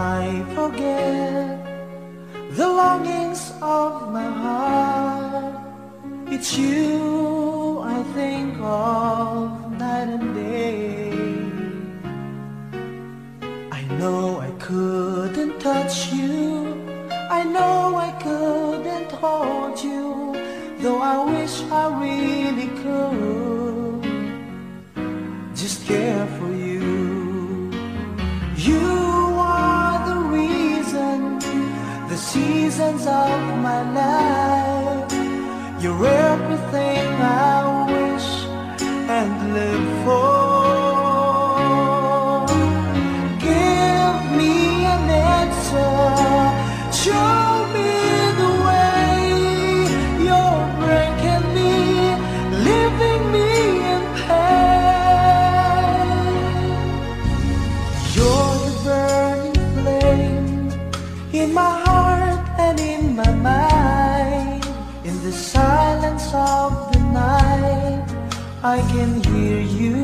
I forget the longings of my heart. It's you I think of night and day. I know I couldn't touch you, I know I couldn't hold you, though I wish I really could just care for you. You are the reason, the seasons of my life. You're everything I wish and live for. Give me an answer, show me the way. You're breaking me, leaving me in pain. You're the burning flame in my heart and in my mind. In the silence of the night, I can hear you.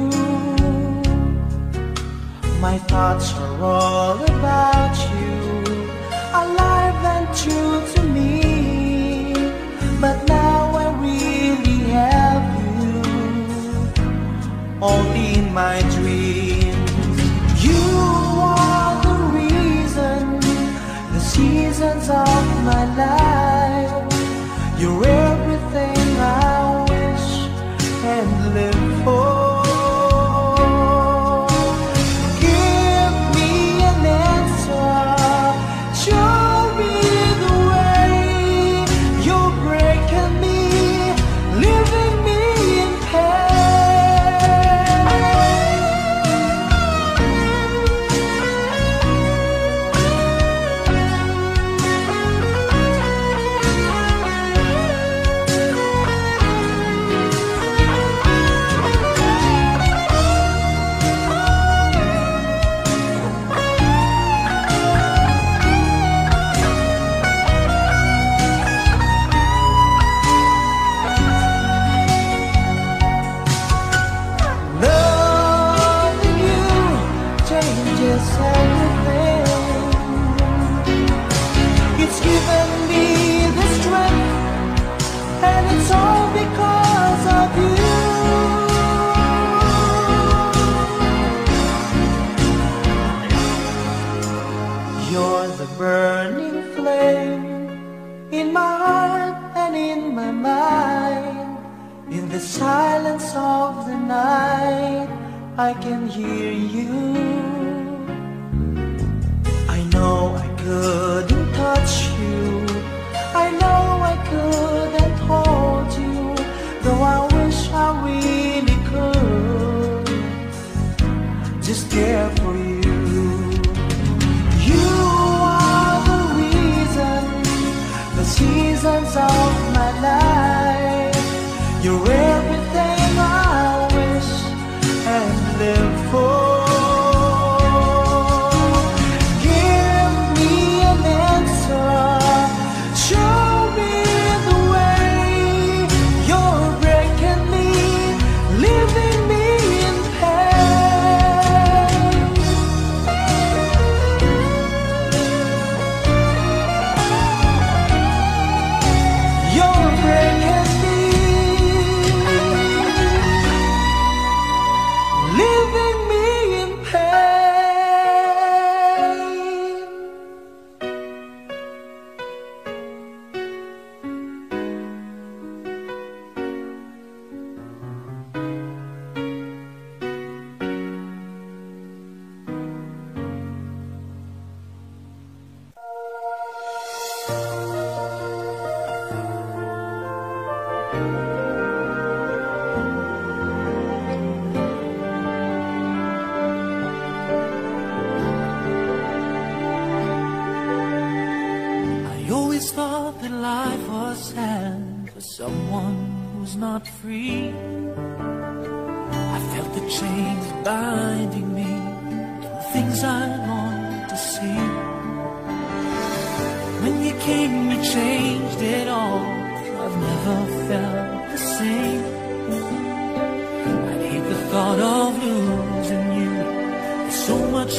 My thoughts are all about you, alive and true to me. But now I really have you only in my dreams. You are the reason, the seasons of my life. You're everything I wish and live for. Give me an answer, show me the way. You're breaking me, leaving me in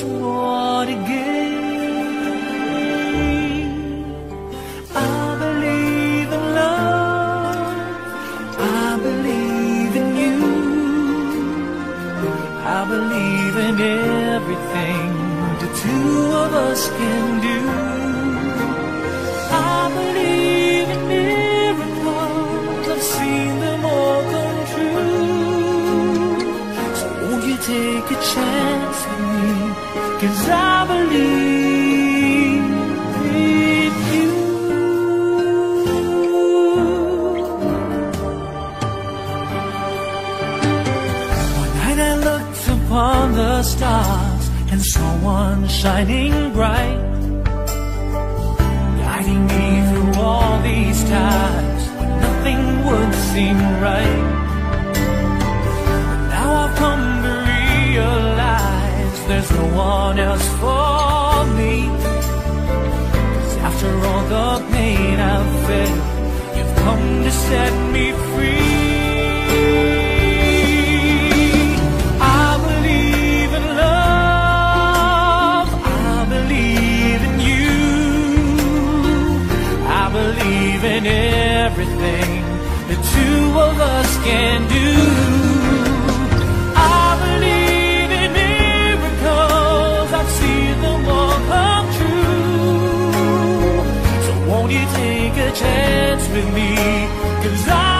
more to give. of us can do. I believe in miracles, I've seen them all come true. So won't you take a chance with me, 'cause I believe in you. One night I looked upon the stars and saw one shining bright, guiding me through all these times when nothing would seem right. But now I've come to realize there's no one else for me, 'cause after all the pain I've felt, you've come to set me free. In everything the two of us can do, I believe in miracles, I've seen them all come true. So won't you take a chance with me, 'cause I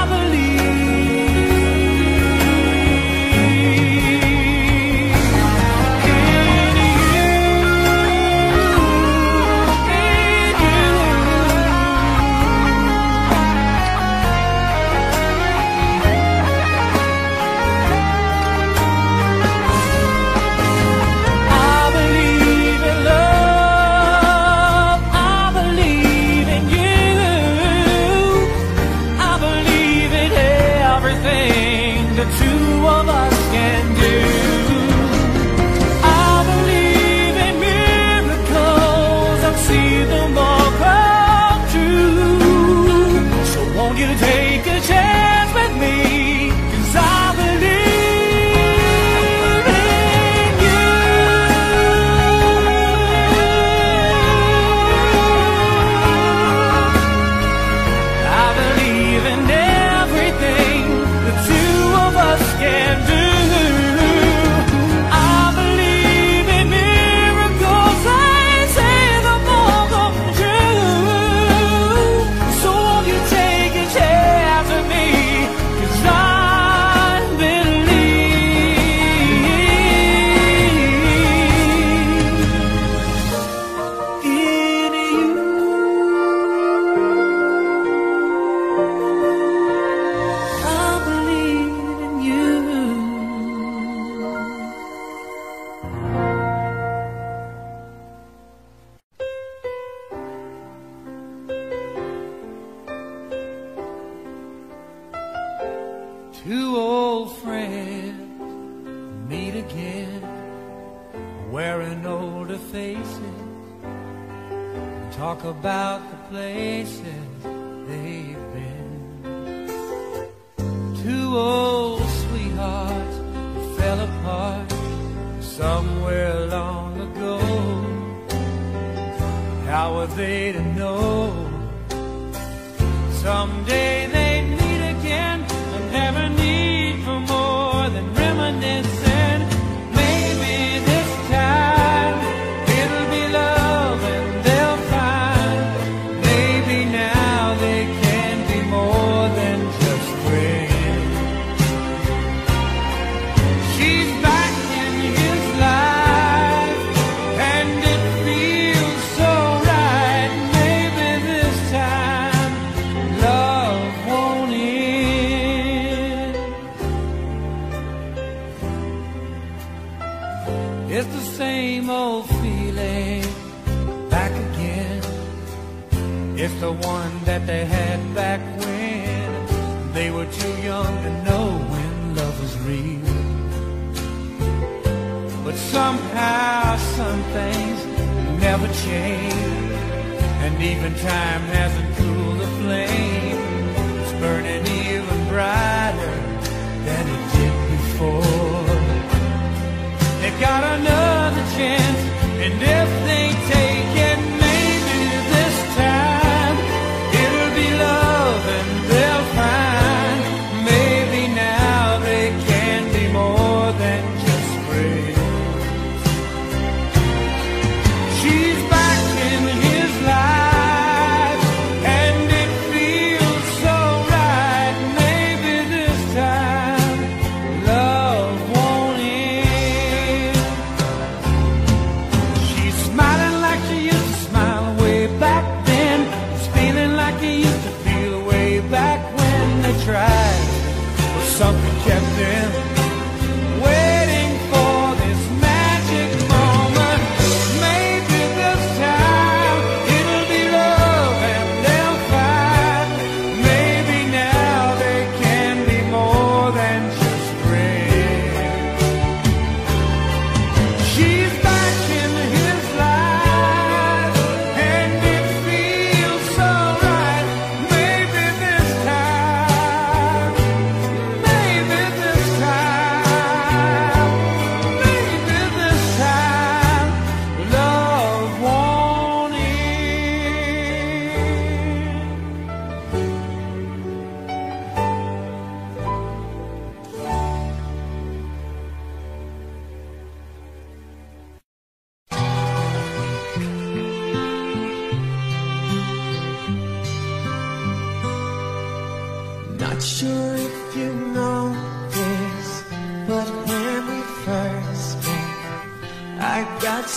she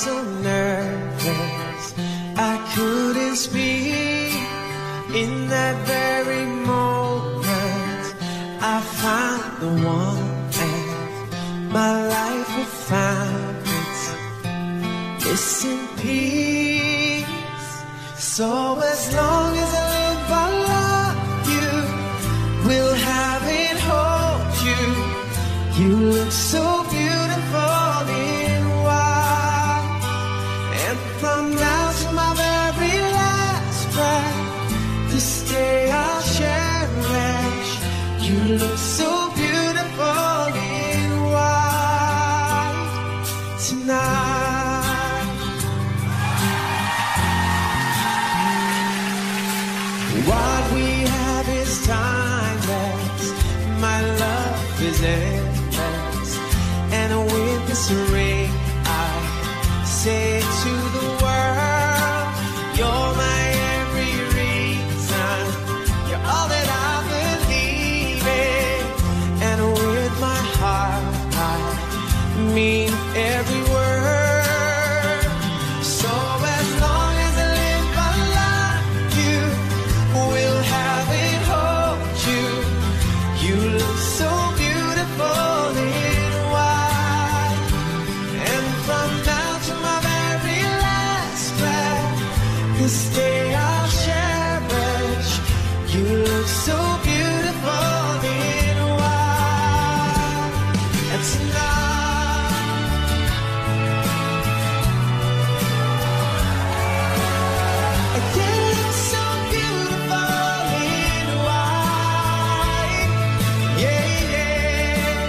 so nervous I couldn't speak. In that very moment I found the one, and my life will find its in peace. So as long as I live, I love you, will have it hold you. You look so beautiful in white, and from now to my very last breath, this day I'll cherish. You look so beautiful in white tonight. What we have is timeless, my love is endless, and with this ring I say to the world, you're my every reason, you're all that I believe in, and with my heart I mean every word. This day I'll cherish. You look so beautiful in white. And tonight, again, you look so beautiful in white. Yeah, yeah.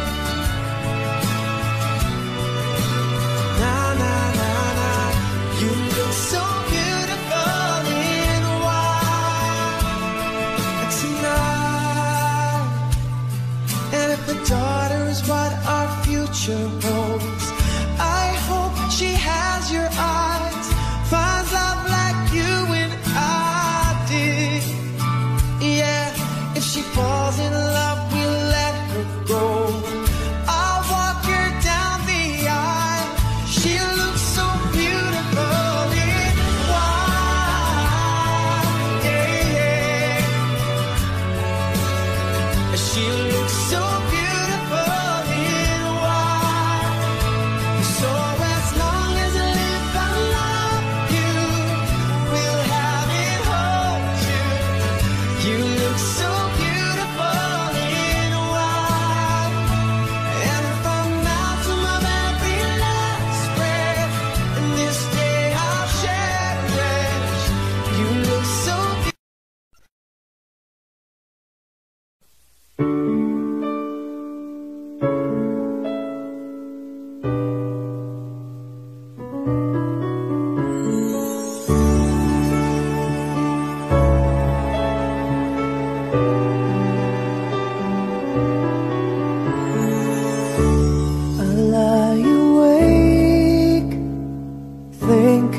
Na, na, na, na. You look so holds. I hope she has your eyes, finds love like you and I did. Yeah, if she falls in love, we'll let her go. I'll walk her down the aisle. She looks so beautiful in white. Yeah, yeah. She looks so beautiful.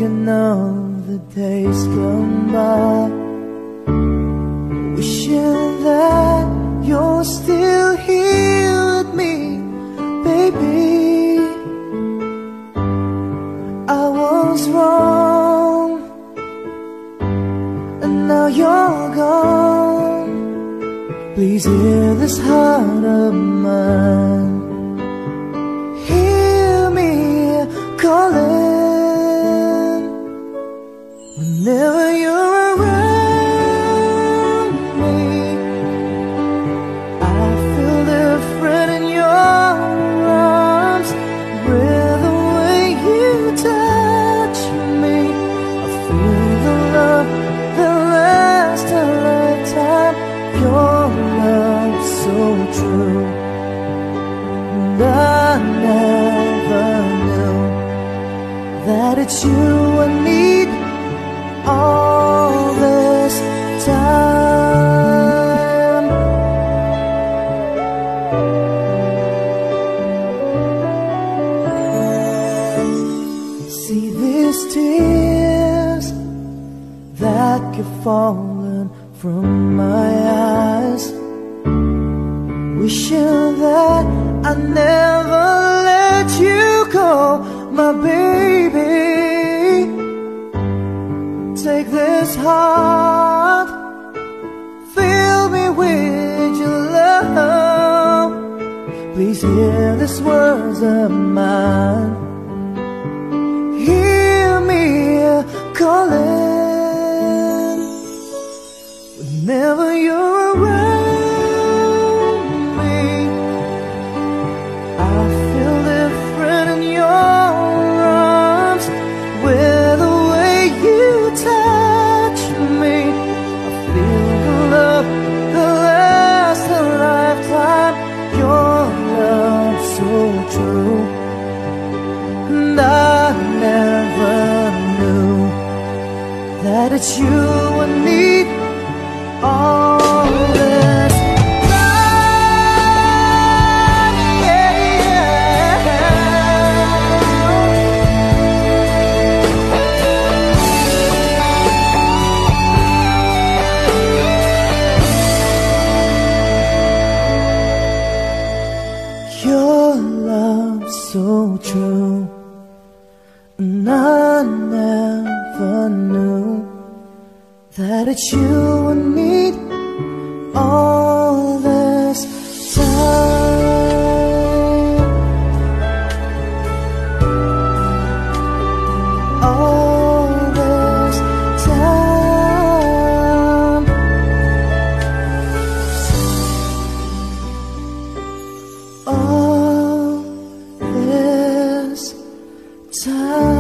Of the days gone by, wishing that you're still here with me, baby. I was wrong, and now you're gone. Please hear this heart of mine, hear me calling. Whenever you're around me, I feel different in your arms. With the way you touch me, I feel the love that lasts a lifetime. Your love so true, and I never knew that it's you and me. All this time, see these tears that keep falling from my eyes, wishing that I never let you go. my baby, take this heart, fill me with your love. Please hear these words of mine, hear me calling. Whenever you're around, that you would need all this time, yeah. Your love so true, and I never knew that it's you and me all this time, all this time. All this time.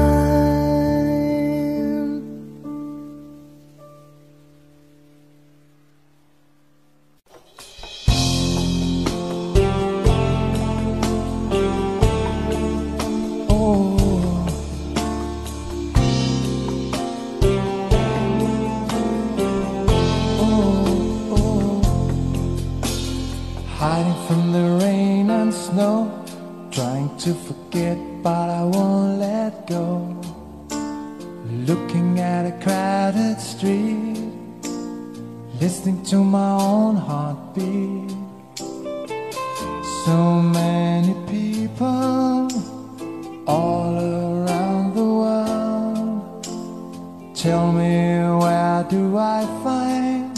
Hiding from the rain and snow, trying to forget, but I won't let go. Looking at a crowded street, listening to my own heartbeat. So many people all around the world. Tell me, where do I find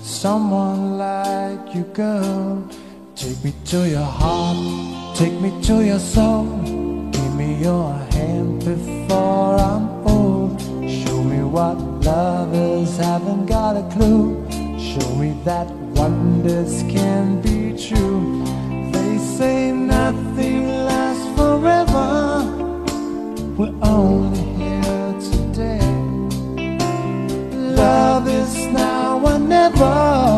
someone like you, girl? Take me to your heart, take me to your soul. Give me your hand before I'm old. Show me what lovers haven't got a clue. Show me that wonders can be true. They say nothing lasts forever, we're only here today. Love is now or never,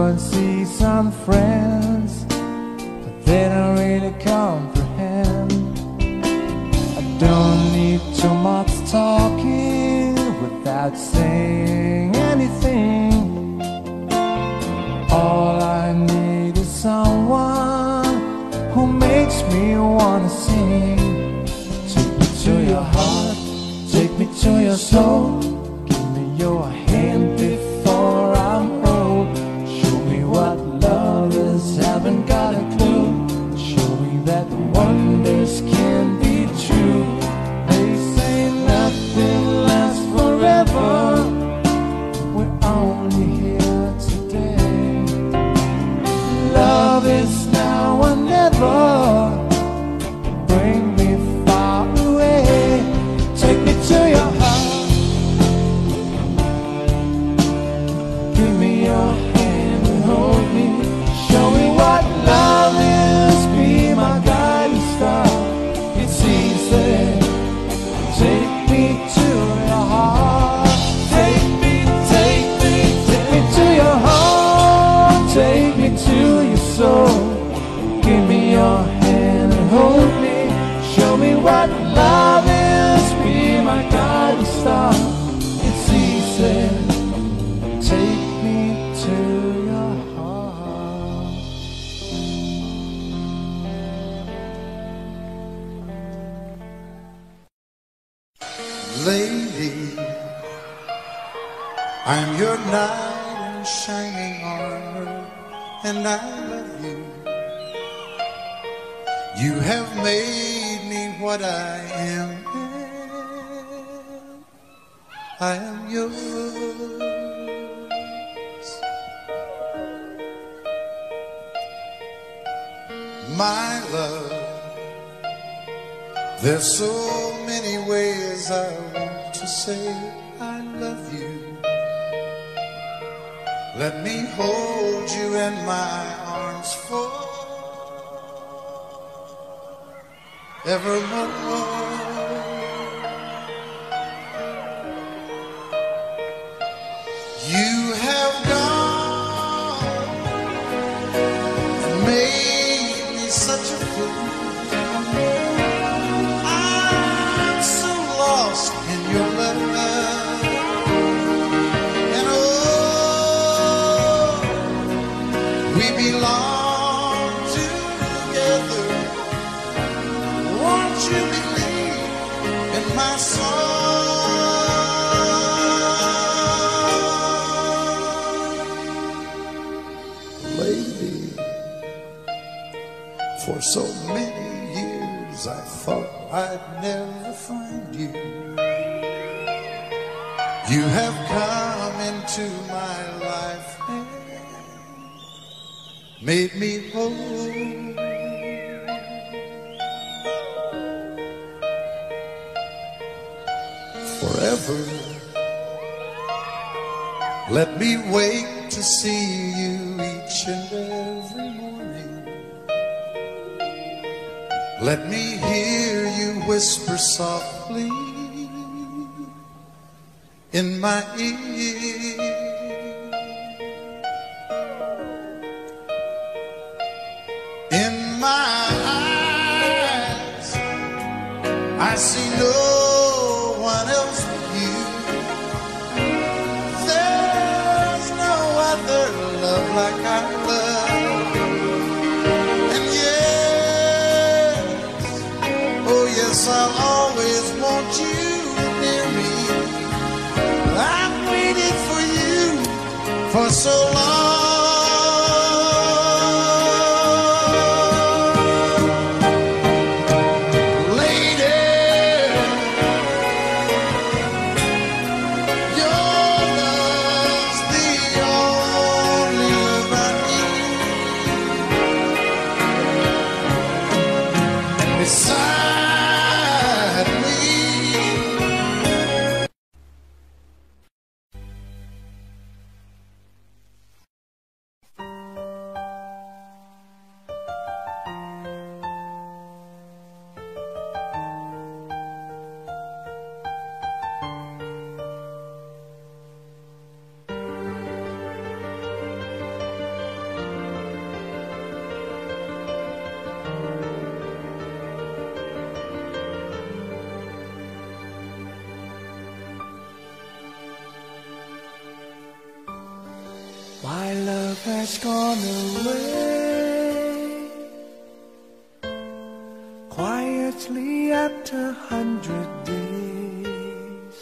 and see some friends, but they don't really comprehend. I don't need too much talking without saying anything. All I need is someone who makes me wanna sing. Take me to your heart, take me to your soul. Give me your hand before I'm old. What lovers haven't got a clue. Show me that wonders can be true. They say nothing lasts forever, we're only here today. Love is not Lady, I'm your knight in shining armor, and I love you. You have made me what I am. I am yours. My love, there's so many ways I want to say I love you. Let me hold you in my arms forevermore. You have gone, made me such a fool. I'm so lost in your love, and oh, we belong together. Won't you believe in my soul? For so many years I thought I'd never find you. You have come into my life and made me whole. Forever, let me wake to see you each and every morning. Let me hear you whisper softly in my ear. In my eyes, I see no one else but you. There's no other love like I love. I'll always want you near me. I've waited for you for so long. Lady, your love's the only love I need. Besides my love has gone away, quietly after 100 days.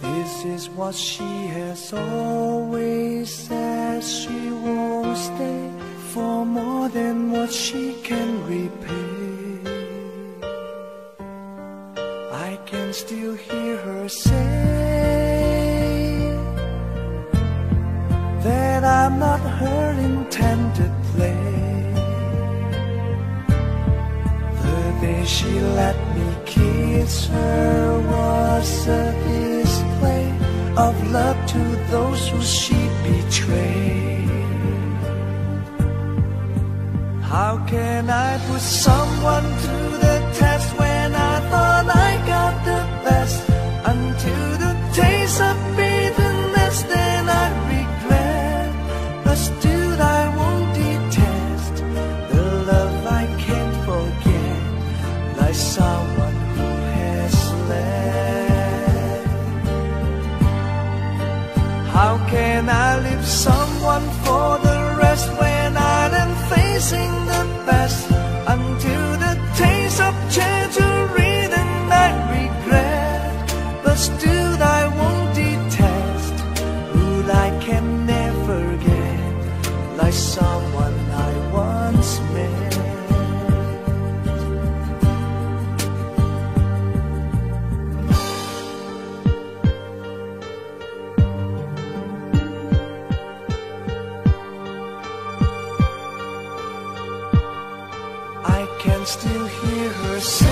This is what she has always said. She won't stay for more than what she can repay. I can still hear her say that I'm not her intended play. The day she let me kiss her was a display of love to those who she betrayed. How can I put someone to the test when I thought I got the best? Until the taste of bitterness, then I regret. But still I won't detest the love I can't forget, like someone who has left. How can I leave someone for the rest when I am facing the best? Until the taste of change to read and I regret. still hear her say,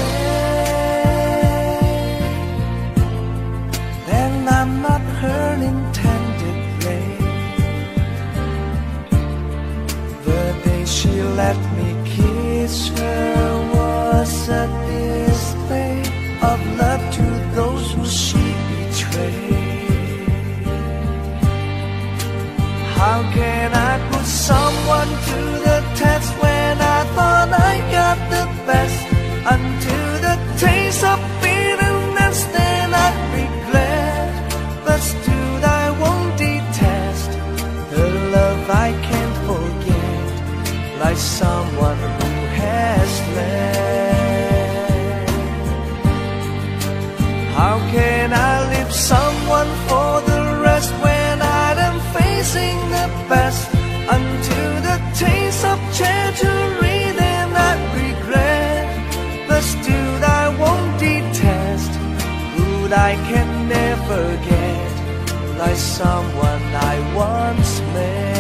and I'm not her intended lay. The day she let me kiss her was a display of love to those who she betrayed. How can I put someone to the test when I thought I got the best? Until the taste of bitterness, then I regret. But still I won't detest the love I can't forget, like someone who has left. How can I leave someone for the rest when I'm facing the best? Until the taste of treachery, then I regret. But still I won't detest food I can never get, like someone I once met.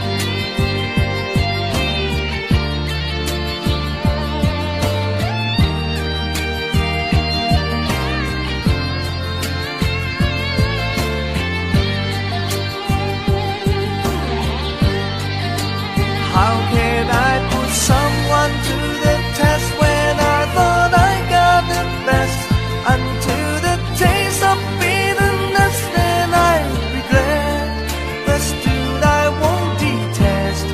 How can I put someone to the test when I thought I got the best? Until the taste of bitterness, then I regret. But still I won't detest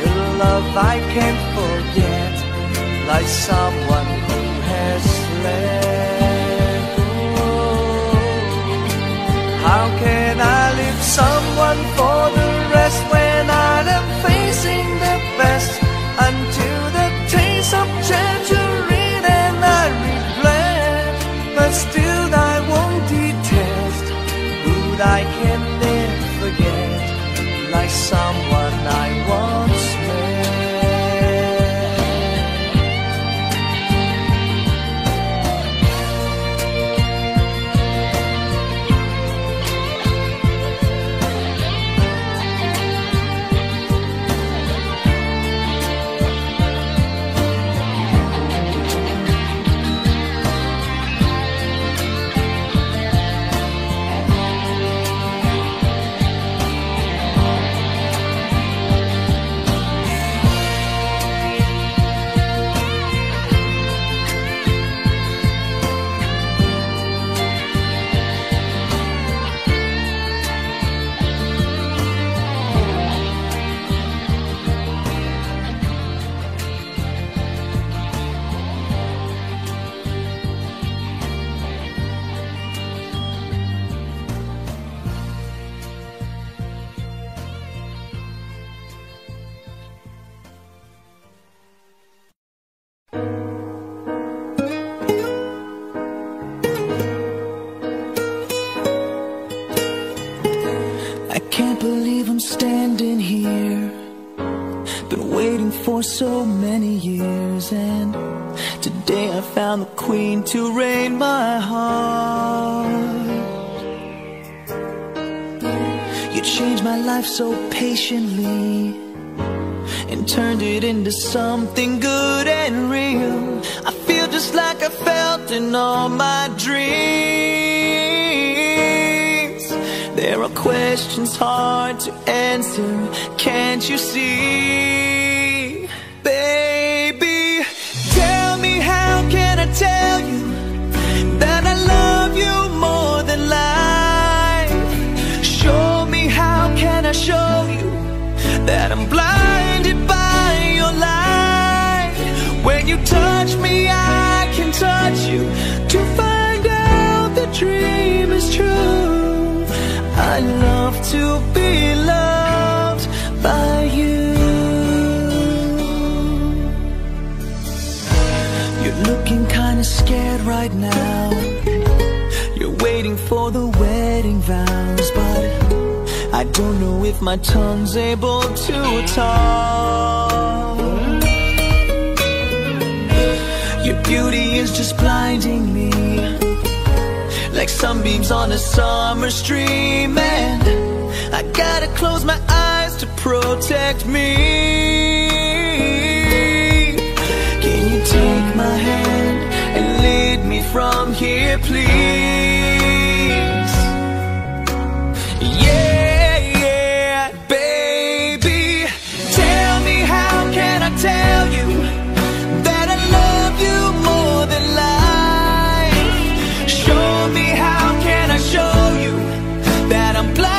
the love I can't forget, like someone who has left. Oh, how can I leave someone for the rest when I'm facing the best? Until the taste of treachery, then I regret. But still I won't detest food I can never forget, like someone I once met. So many years, and today I found the queen to reign my heart. You changed my life so patiently and turned it into something good and real. I feel just like I felt in all my dreams. There are questions hard to answer, can't you see? Tell you that I love you more than life. Show me, how can I show you that I'm blinded by your light? When you touch me, I can touch you to find out the dream is true. I love to be loved by you. Looking kinda scared right now. You're waiting for the wedding vows, but I don't know if my tongue's able to talk. Your beauty is just blinding me, like sunbeams on a summer stream, and I gotta close my eyes to protect me. Can you take my hand and lead me from here, please? Yeah, yeah, baby, tell me, how can I tell you that I love you more than life? Show me, how can I show you that I'm blind?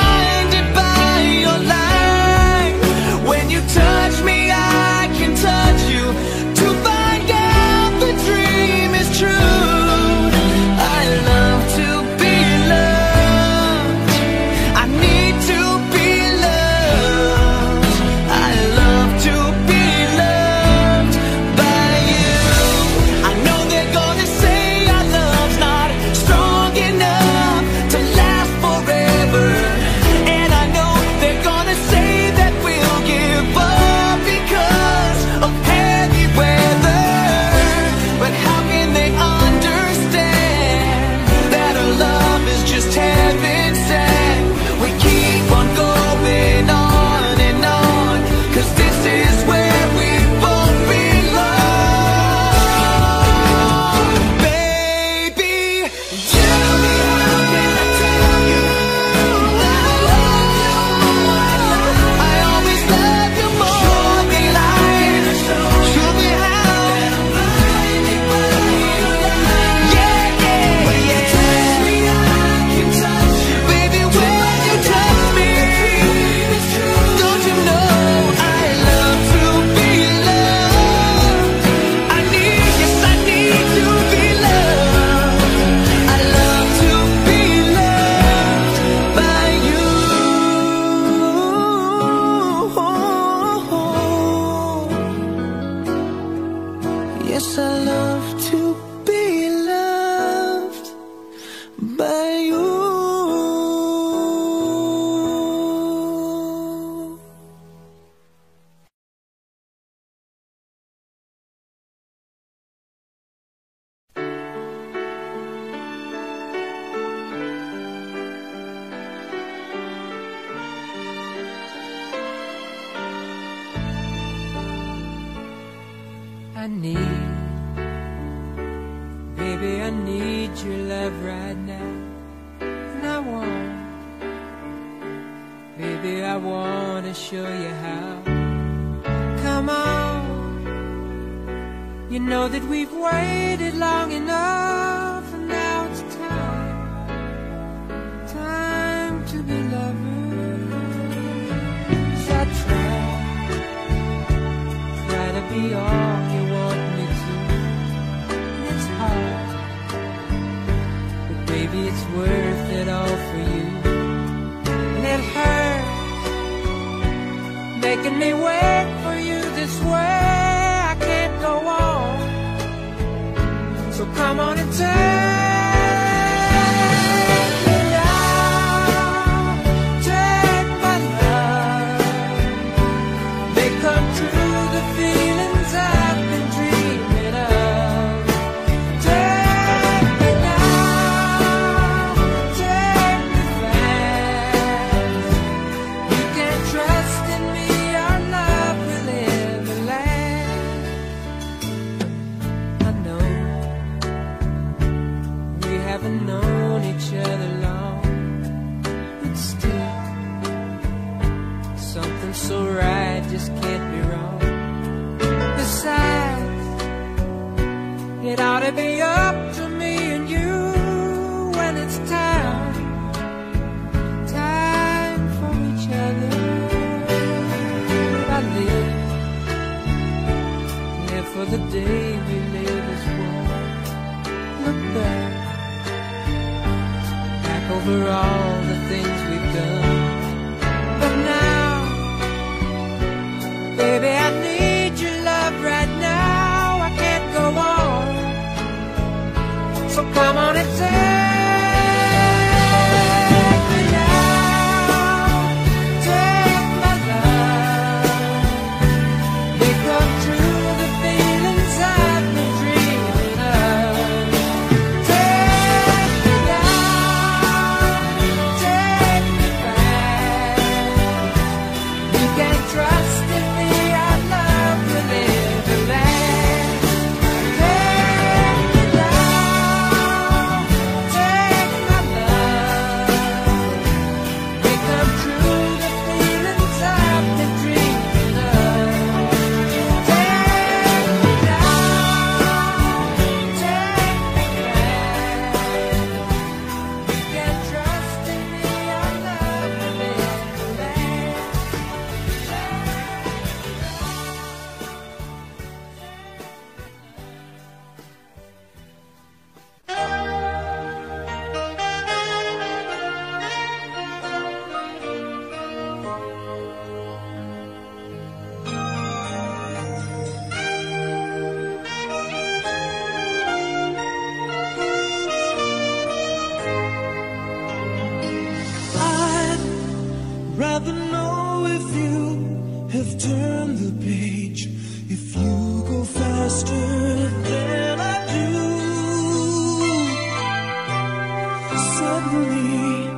suddenly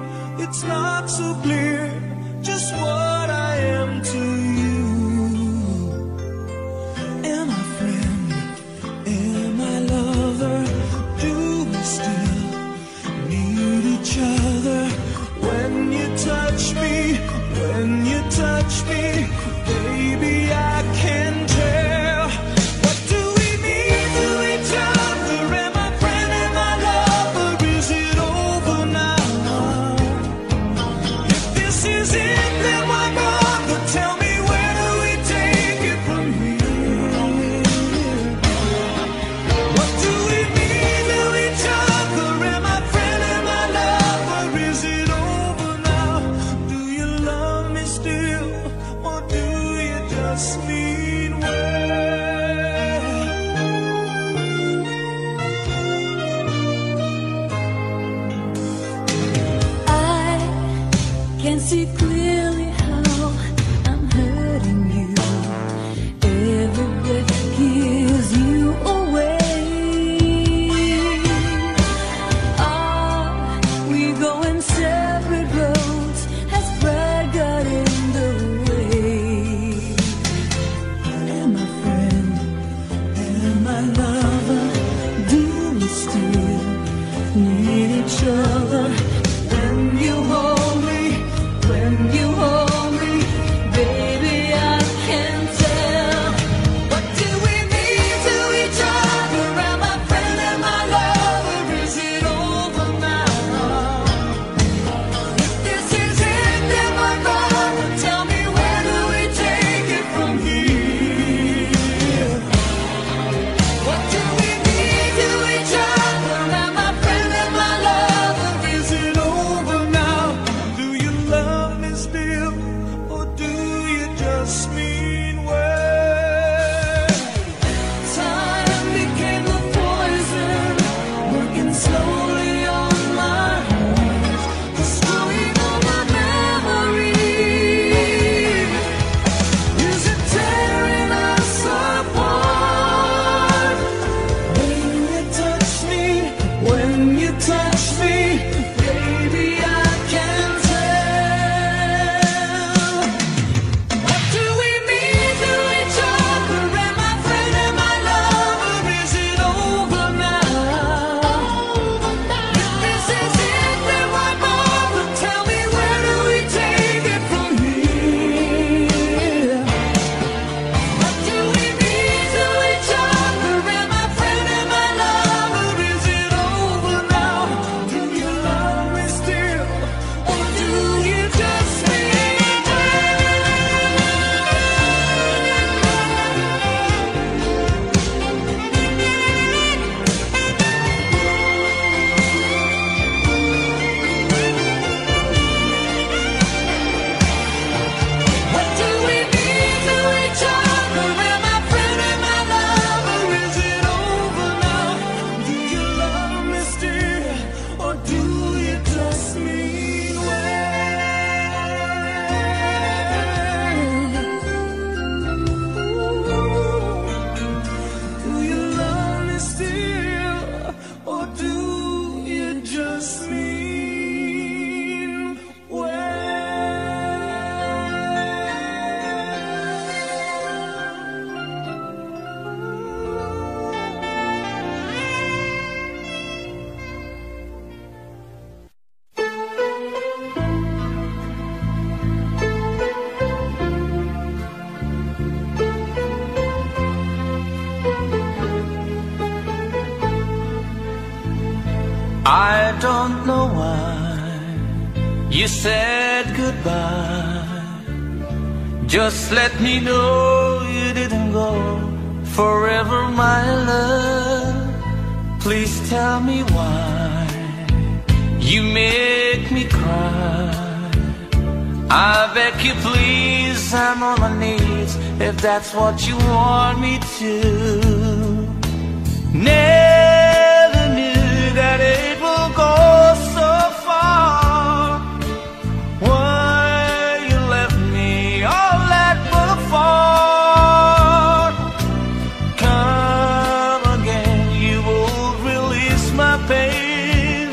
it's not so clear just what I am to you. Am I friend? Am I lover? Do we still need each other? When you touch me, when you touch me, baby, I can't tell. See clearly how I'm hurting you. Every breath gives you away. Are we going separate roads? Has pride got in the way? Am I friend? Am I lover? Do we still need each other? When you hold, when you hold me, baby, I can't tell. What do we mean to each other? Am I friend, am I lover? Is it over now? If this is it, then my God, tell me where do we take it from here? What do we mean to each other? Am I friend, am I lover? Is it over now? Do you love still, or do you just mean well? Time became the poison, working slowly on my heart, destroying all my memories. Is it tearing us apart? When you touch me, when you touch me, baby, I can't. I don't know why you said goodbye. Just let me know you didn't go forever, my love. Please tell me why you make me cry. I beg you please, I'm on my knees if that's what you want me to. Never knew that it go so far. Why you left me on that boulevard? Come again, you will release my pain.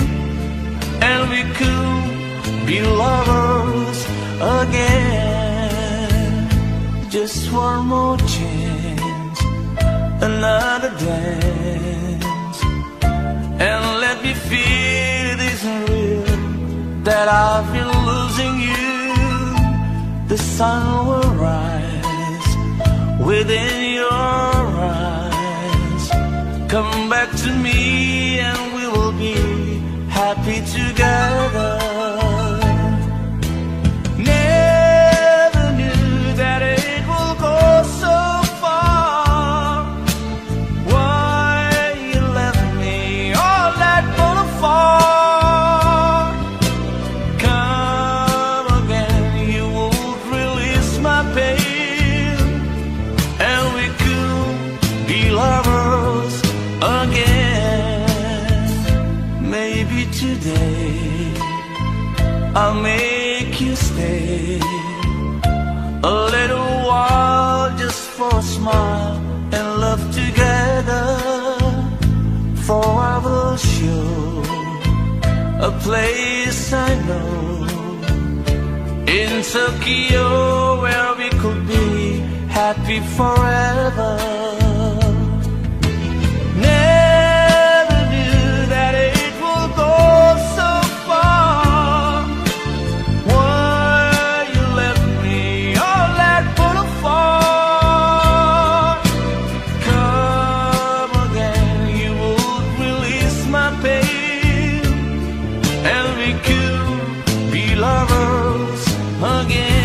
could be lovers again. Just one more chance, another dance, and let me feel this real, that I've been losing you. The sun will rise within your eyes. Come back to me and we will be happy together. Never knew that it will go so far. Why you left me on that boulevard? Come again, you would release my pain, and we could be lovers again. Maybe today I'll make you stay a little while, just for a smile and love together. For I will show a place I know in Tokyo where we could be happy forever. Lovers again.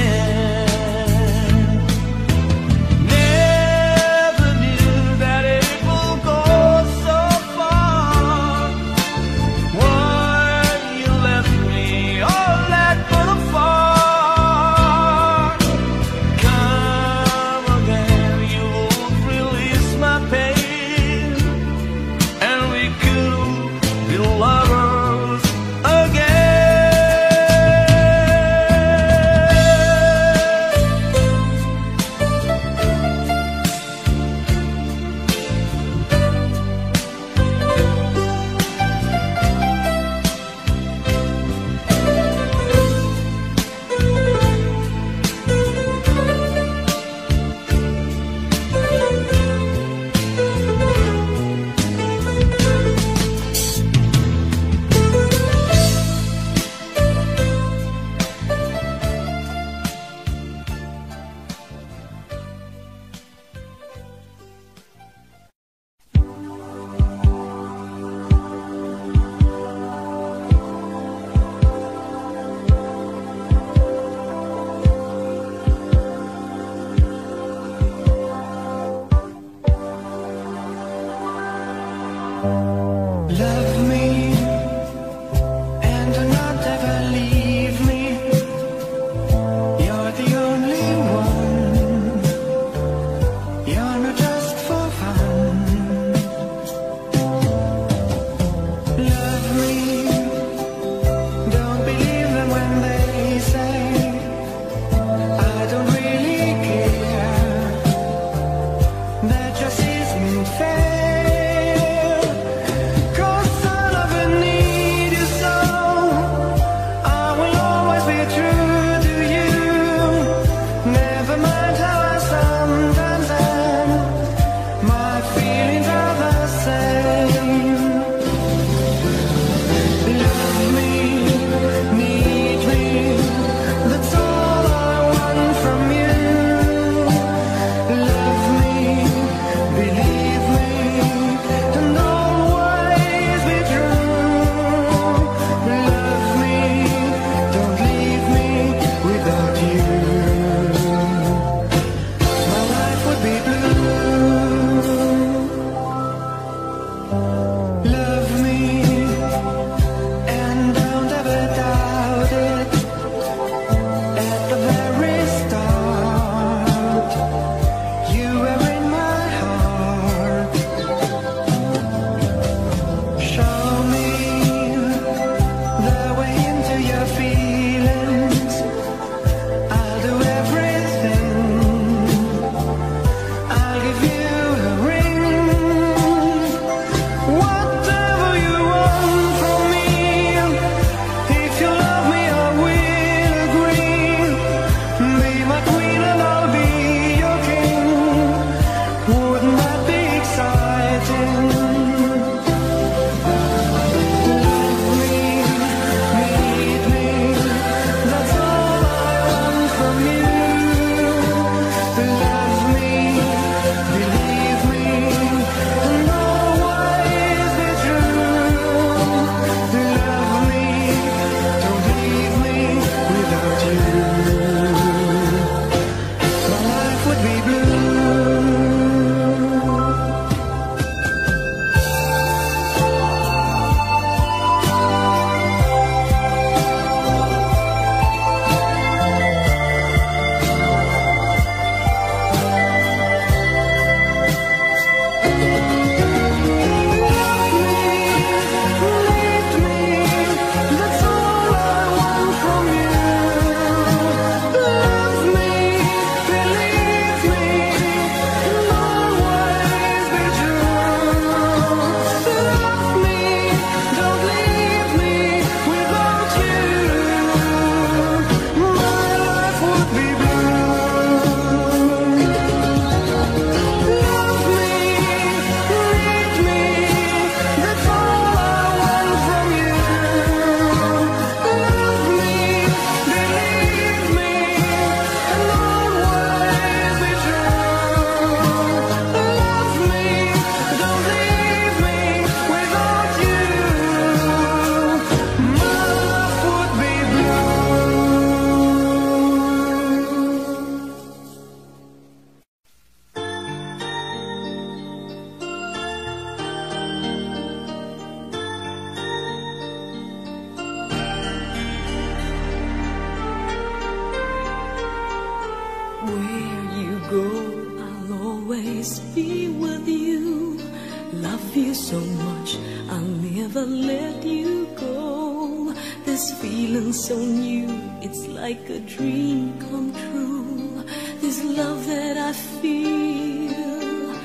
love you so much, I'll never let you go. This feeling so new, it's like a dream come true. This love that I feel,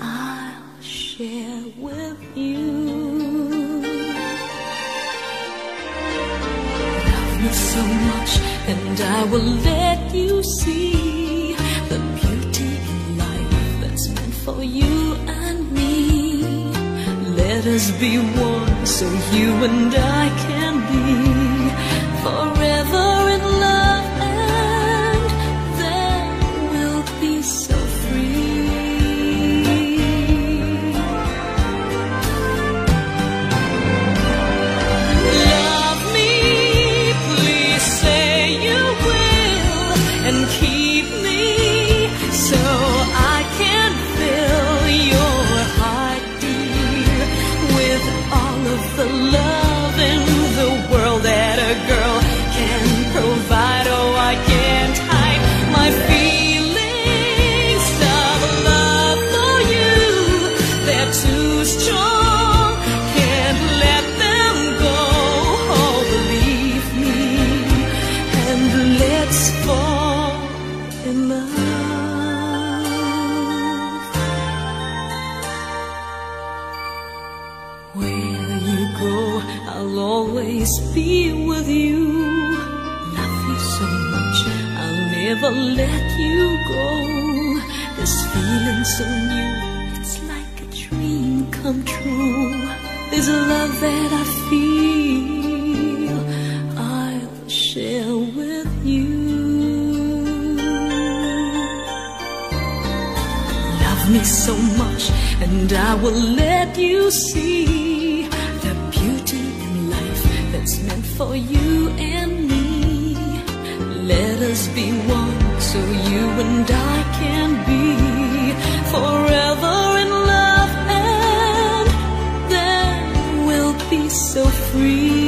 I'll share with you. Love me so much, and I will let you see the beauty in life that's meant for you and me. Let us be one, so you and I can be forever in love, and then we'll be so free. Love me, please say you will, and keep me so I can fill your heart, dear, with all of the love in the world that a girl can provide. Oh, I can't hide my feelings of love for you. They're too strong, can't let them go. Oh, believe me, and let's fall in love. Where you go, I'll always be with you. Love you so much, I'll never let you go. This feeling so new, it's like a dream come true. There's a love that I feel, I'll share with you. Love me so much, and I will let you see the beauty in life that's meant for you and me. Let us be one, so you and I can be forever in love, and then we'll be so free.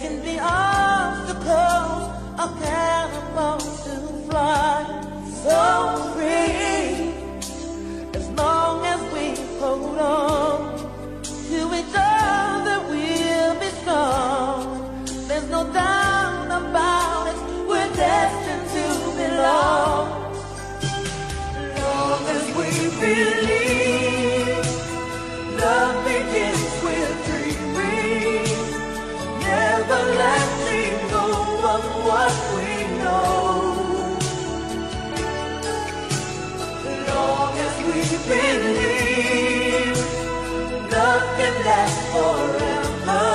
can be obstacles or catapults to fly so free, as long as we hold on to each other we'll be strong. There's no doubt about it, we're destined to belong. As long as we believe, love begins with dreaming, never letting go of what we know. As long as we believe, love can last forever,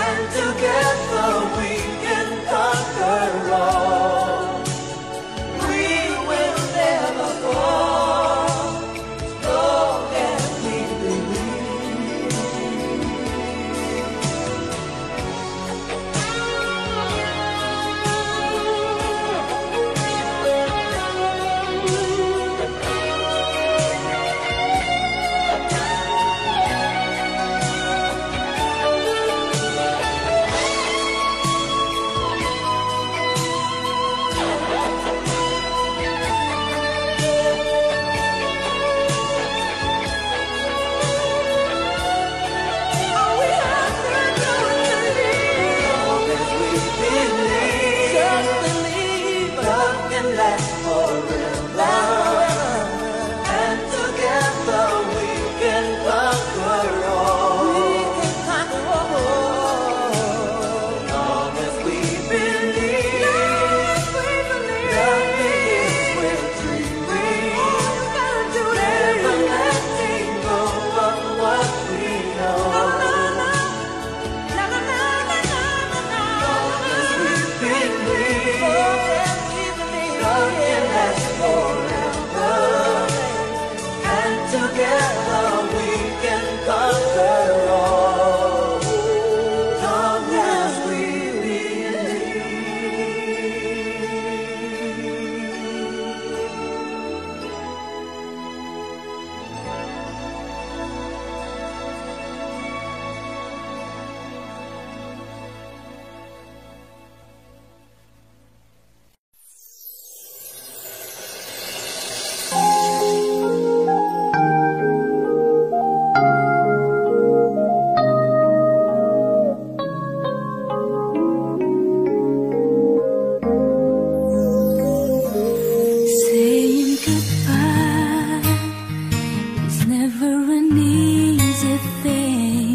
and together we can conquer all. We will never fall, as long as we believe. All we have to do is believe. As long as we believe, just believe, love can last forever, and together we can conquer all. As long as we believe, love begins with dreaming, never letting go of what we know. As we believe, love can last forever, and together we can conquer all. Long as we believe. Saying goodbye is never an easy thing,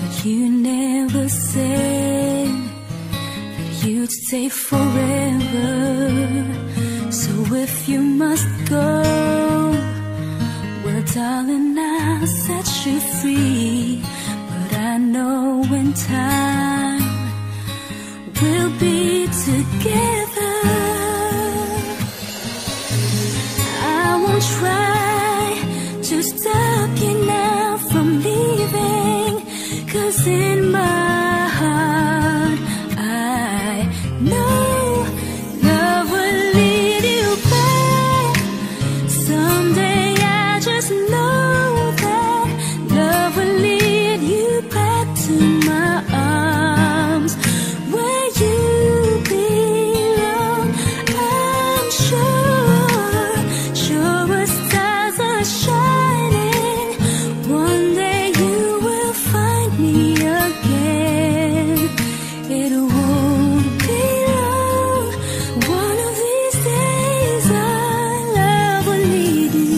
but you never said that you'd stay forever. So if you must go, well, darling, I'll set you free. But I know in time we'll be together. I won't try to stop you now from leaving, 'cause in my heart I know love will lead you back. Someday I just know that love will lead you back to my arms where you belong. I'm sure as stars are shining, one day you will find me again. It won't be long, one of these days our love will lead you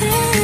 back.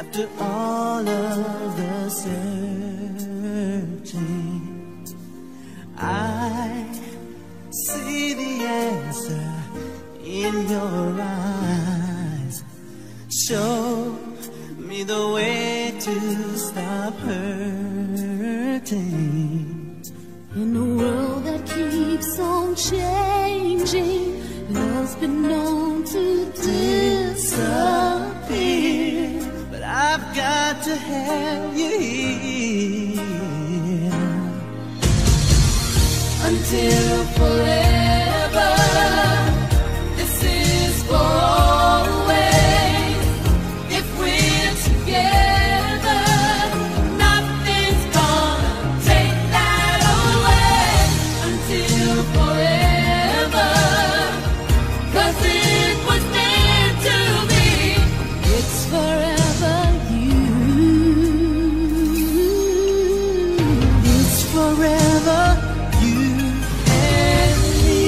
After all of the searching, I see the answer in your eyes. Show me the way to stop hurting. In a world that keeps on changing, love's been known to disappear. But I've got to have you here until forever. It's forever you and me.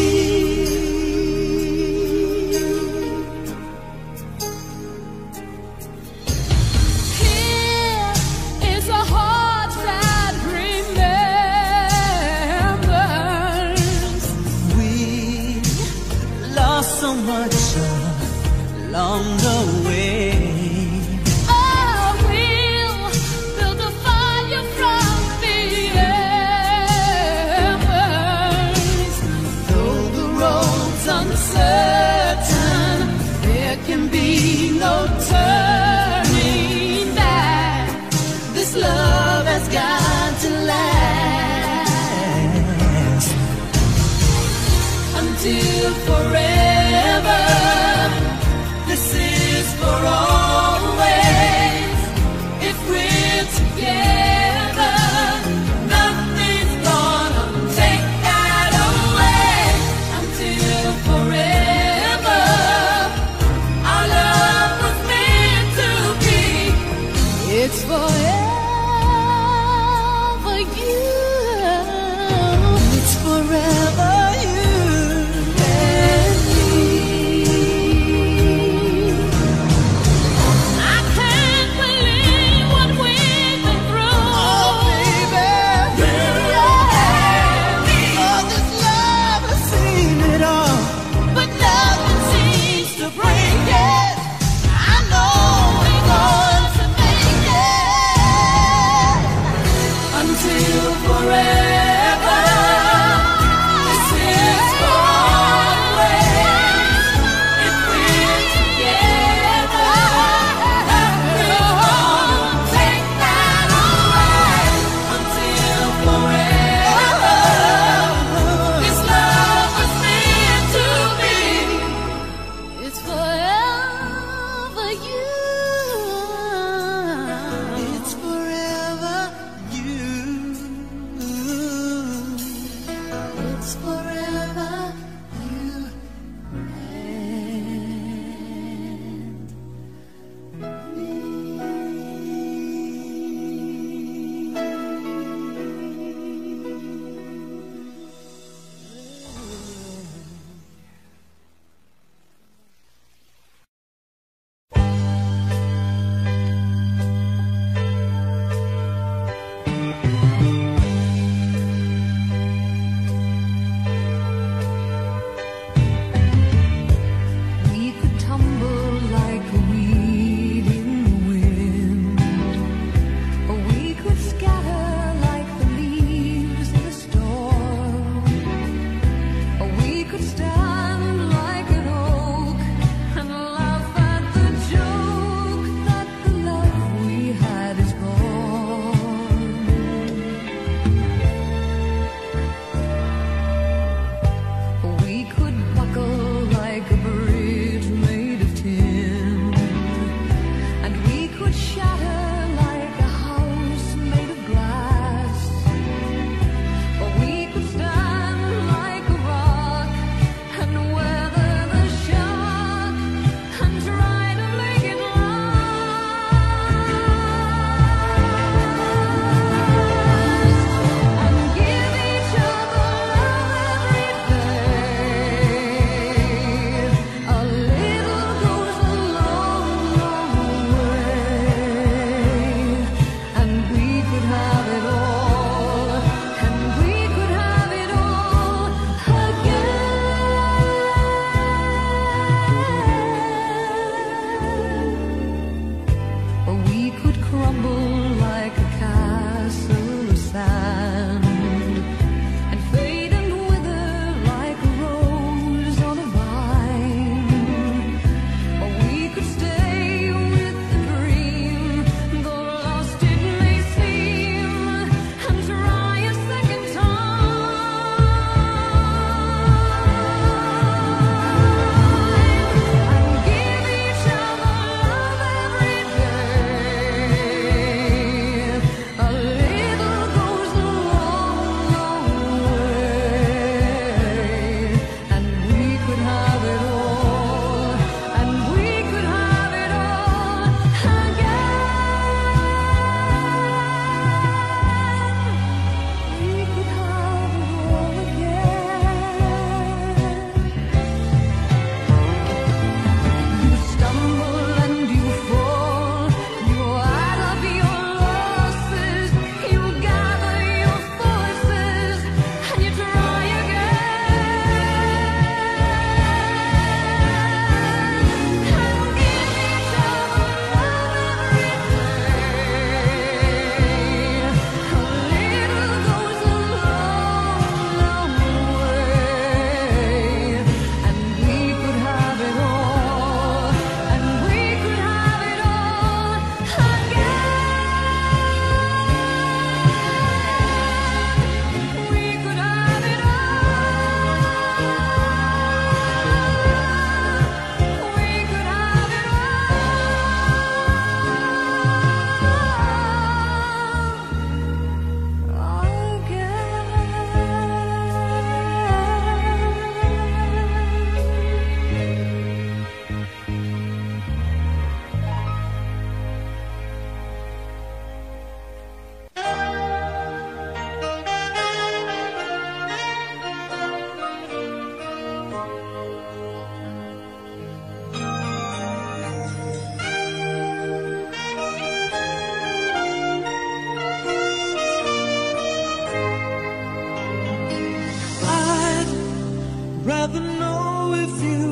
know if you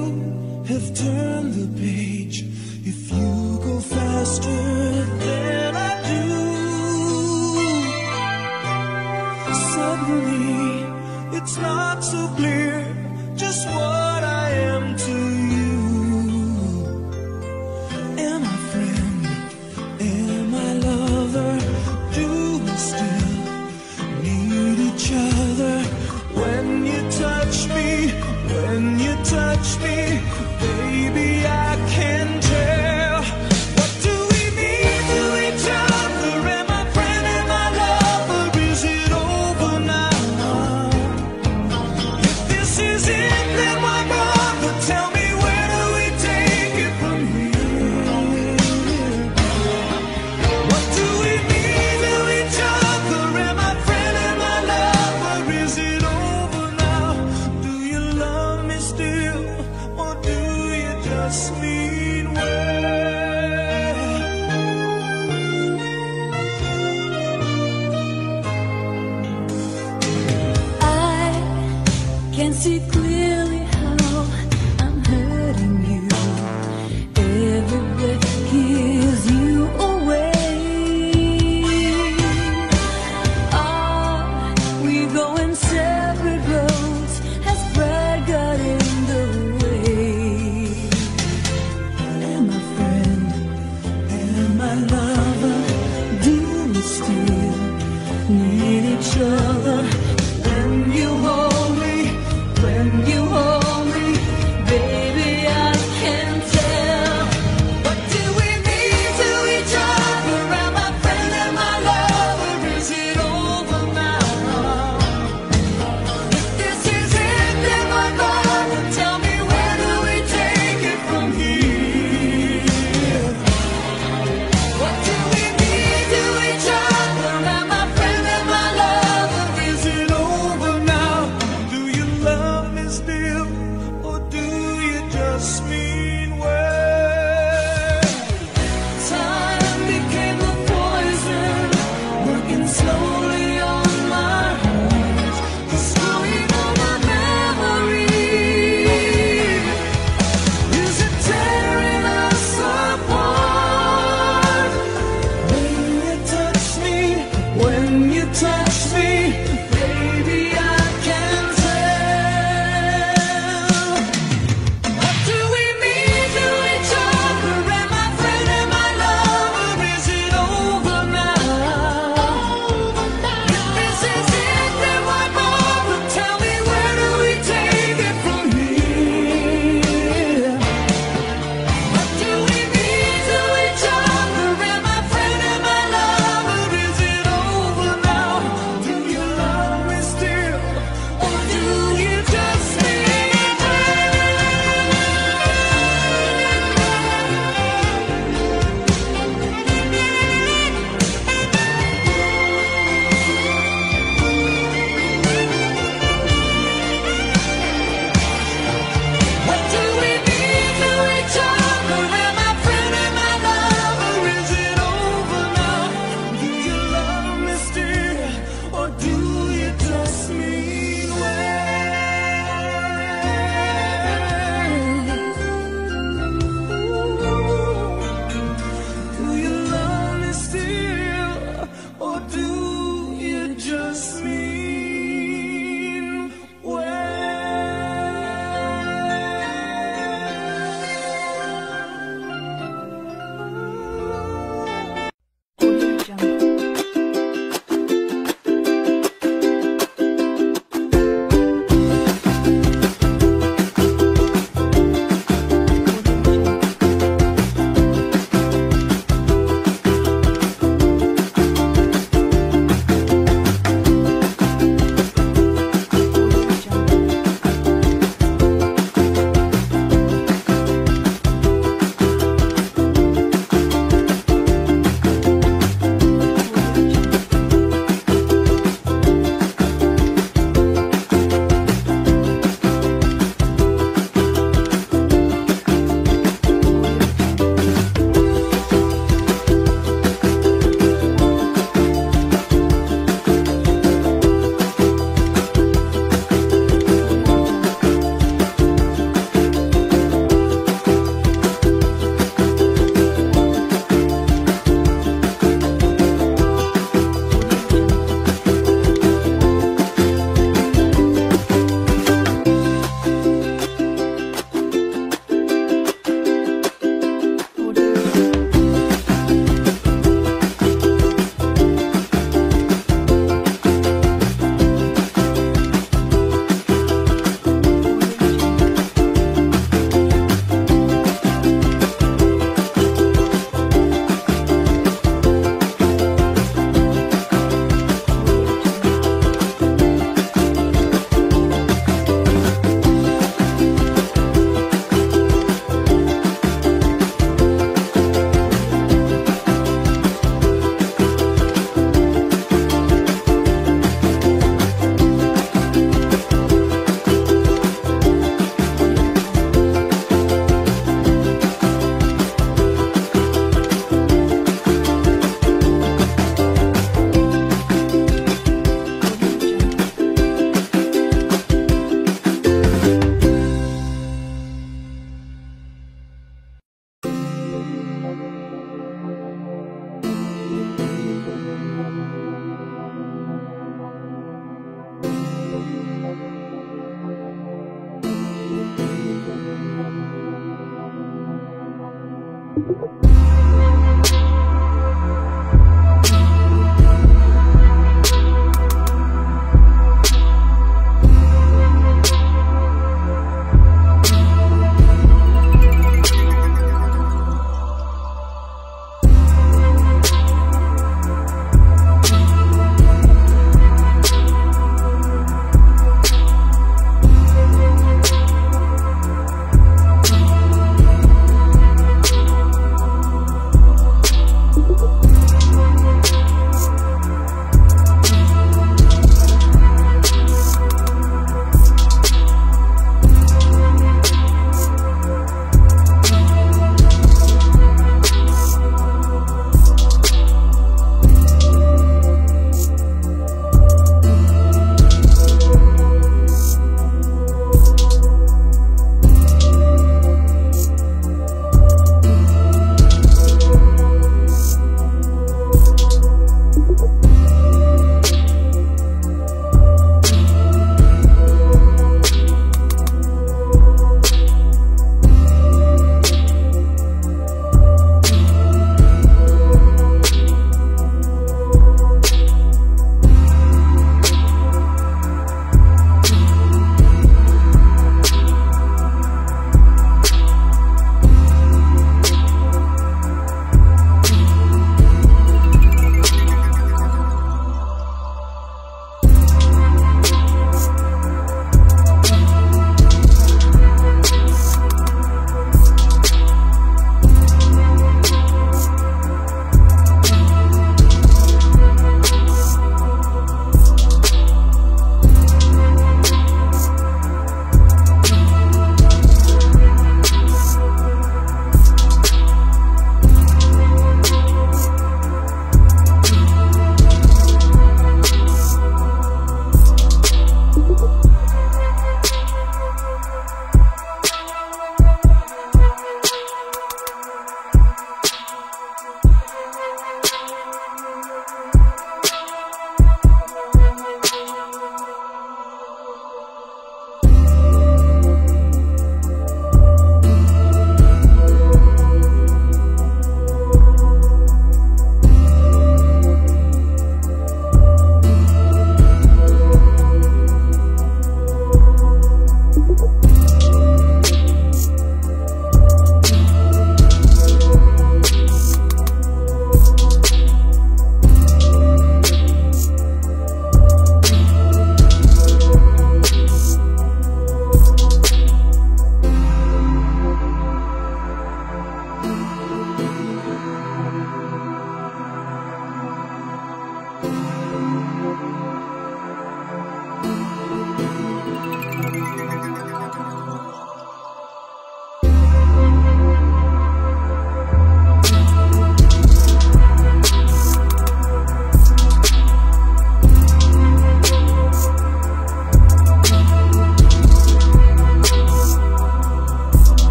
have turned the page, if you go faster than I do. Suddenly, it's not so clear just what I am to you. Am I friend? Am I lover? Do we still need each other? When you touch me, when you touch me, baby, I can tell. What do we mean to each other? Am I friend, am I lover? Is it over now? If this is it, then why bother? Tell me, where do we take it from here? What do we mean to each other? Am I friend, am I lover? Is it over? Mean well, I can see clearly how I'm hurting you. Every breath gives you away. Are we going separate roads? Has pride got in the way? Need each other. When you hold me, when you hold me, baby, I can tell. What do we mean to each other? Am I friend, am I lover? Is it over now? If this is it, then my God, tell me, where do we take it from here? What do we mean to each other? Me